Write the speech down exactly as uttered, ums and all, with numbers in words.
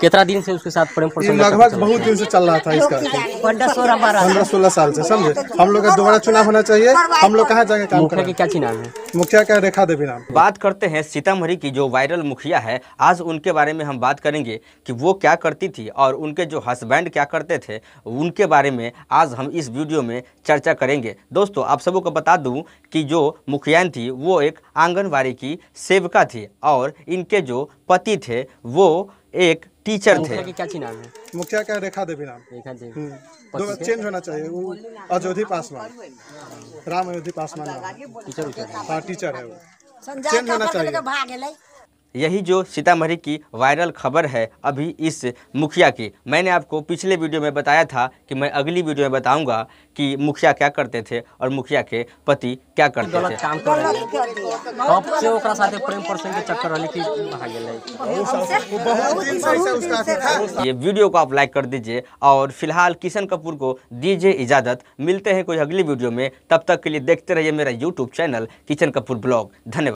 कितना दिन से उसके साथ प्रेम प्रसंग लगभग बहुत दिन से चल रहा था इसका, पंद्रह सोलह साल से, समझे। हम लोग का दोबारा चुनाव होना चाहिए। हम लोग कहाँ जाएंगे? मुखिया के क्या नाम है? मुखिया का रेखा देवी नाम। बात करते हैं सीतामढ़ी की जो वायरल मुखिया है, आज उनके बारे में हम बात करेंगे कि वो क्या करती थी और उनके जो हस्बैंड क्या करते थे, उनके बारे में आज हम इस वीडियो में चर्चा करेंगे। दोस्तों आप सबको बता दूँ कि जो मुखियान थी वो एक आंगनबाड़ी की सेविका थी और इनके जो पति थे वो एक टीचर थे। क्या नाम है? मुखिया का रेखा देवी नाम। रेखा देवी दो चेंज होना चाहिए, वो अयोध्या पासवान, राम अयोध्या पासवान टीचर टीचर है, चेंज होना चाहिए। यही जो सीतामढ़ी की वायरल खबर है अभी इस मुखिया की। मैंने आपको पिछले वीडियो में बताया था कि मैं अगली वीडियो में बताऊंगा कि मुखिया क्या करते थे और मुखिया के पति क्या करते थे। ये वीडियो को आप लाइक कर दीजिए और फिलहाल किशन कपूर को दीजिए इजाज़त। मिलते हैं कोई अगली वीडियो में, तब तक के लिए देखते रहिए मेरा YouTube channel Kishan Kapoor blog. धन्यवाद।